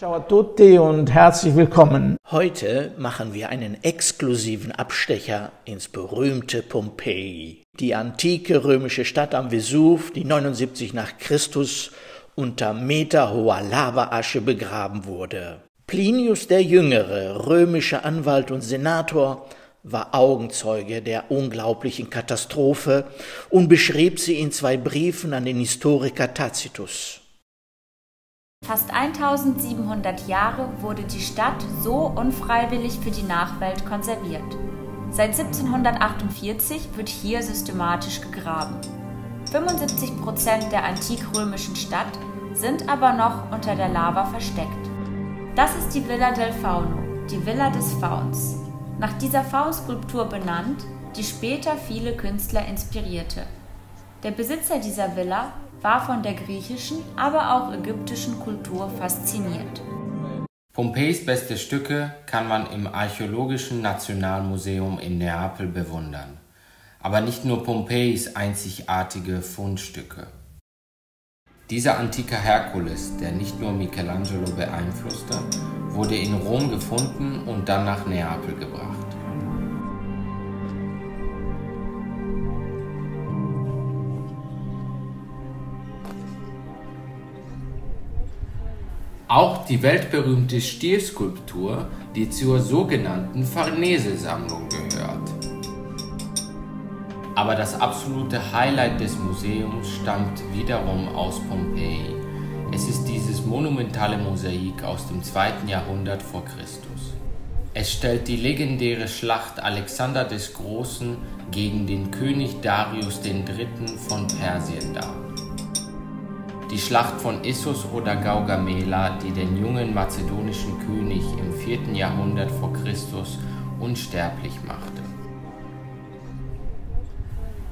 Ciao a tutti und herzlich willkommen. Heute machen wir einen exklusiven Abstecher ins berühmte Pompeji, die antike römische Stadt am Vesuv, die 79 nach Christus unter meterhoher Lavaasche begraben wurde. Plinius der Jüngere, römischer Anwalt und Senator, war Augenzeuge der unglaublichen Katastrophe und beschrieb sie in zwei Briefen an den Historiker Tacitus. Fast 1700 Jahre wurde die Stadt so unfreiwillig für die Nachwelt konserviert. Seit 1748 wird hier systematisch gegraben. 75% der antikrömischen Stadt sind aber noch unter der Lava versteckt. Das ist die Villa del Fauno, die Villa des Fauns, nach dieser Faunskulptur benannt, die später viele Künstler inspirierte. Der Besitzer dieser Villa war von der griechischen, aber auch ägyptischen Kultur fasziniert. Pompeis beste Stücke kann man im Archäologischen Nationalmuseum in Neapel bewundern. Aber nicht nur Pompeis einzigartige Fundstücke. Dieser antike Herkules, der nicht nur Michelangelo beeinflusste, wurde in Rom gefunden und dann nach Neapel gebracht. Auch die weltberühmte Stierskulptur, die zur sogenannten Farnese-Sammlung gehört. Aber das absolute Highlight des Museums stammt wiederum aus Pompeji. Es ist dieses monumentale Mosaik aus dem 2. Jahrhundert vor Christus. Es stellt die legendäre Schlacht Alexander des Großen gegen den König Darius III. Von Persien dar. Die Schlacht von Issus oder Gaugamela, die den jungen mazedonischen König im 4. Jahrhundert vor Christus unsterblich machte.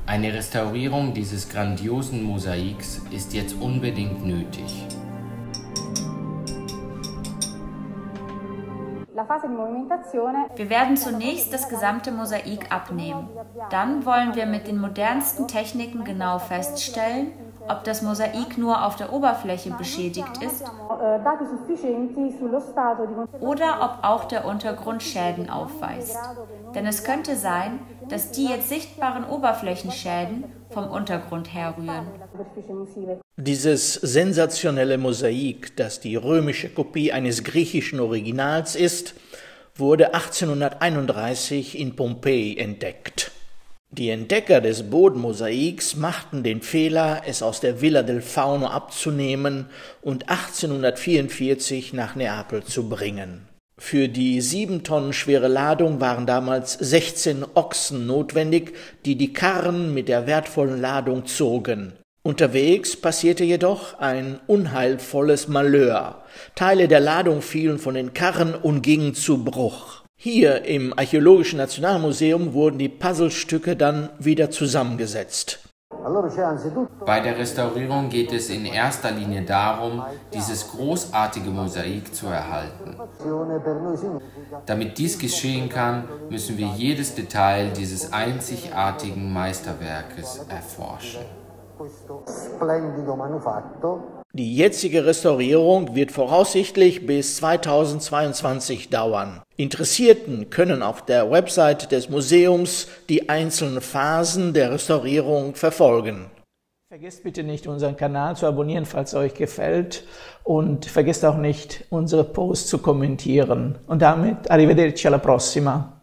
Eine Restaurierung dieses grandiosen Mosaiks ist jetzt unbedingt nötig. Wir werden zunächst das gesamte Mosaik abnehmen. Dann wollen wir mit den modernsten Techniken genau feststellen, ob das Mosaik nur auf der Oberfläche beschädigt ist oder ob auch der Untergrund Schäden aufweist. Denn es könnte sein, dass die jetzt sichtbaren Oberflächenschäden vom Untergrund herrühren. Dieses sensationelle Mosaik, das die römische Kopie eines griechischen Originals ist, wurde 1831 in Pompeji entdeckt. Die Entdecker des Bodenmosaiks machten den Fehler, es aus der Villa del Fauno abzunehmen und 1844 nach Neapel zu bringen. Für die 7 Tonnen schwere Ladung waren damals 16 Ochsen notwendig, die die Karren mit der wertvollen Ladung zogen. Unterwegs passierte jedoch ein unheilvolles Malheur. Teile der Ladung fielen von den Karren und gingen zu Bruch. Hier im Archäologischen Nationalmuseum wurden die Puzzlestücke dann wieder zusammengesetzt. Bei der Restaurierung geht es in erster Linie darum, dieses großartige Mosaik zu erhalten. Damit dies geschehen kann, müssen wir jedes Detail dieses einzigartigen Meisterwerkes erforschen. Die jetzige Restaurierung wird voraussichtlich bis 2022 dauern. Interessierten können auf der Website des Museums die einzelnen Phasen der Restaurierung verfolgen. Vergesst bitte nicht, unseren Kanal zu abonnieren, falls er euch gefällt. Und vergesst auch nicht, unsere Posts zu kommentieren. Und damit, arrivederci alla prossima.